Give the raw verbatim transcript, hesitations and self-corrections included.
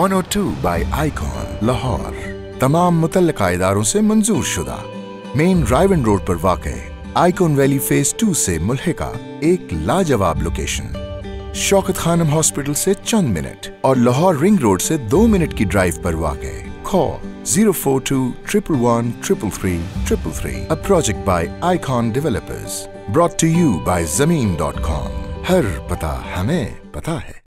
One O two by icon Lahore तमाम मुतल्लिका इदारों से मंजूर शुदा मेन रायविंड रोड पर वाक़े आइकॉन वैली फेज टू से मुल्हिका एक लाजवाब लोकेशन, शौकत खानम हॉस्पिटल से चंद मिनट और लाहौर रिंग रोड से दो मिनट की ड्राइव पर वाक़े। Call zero four two triple one triple three triple three. A project by icon developers, brought to you by Zameen dot com. हर पता हमें पता है।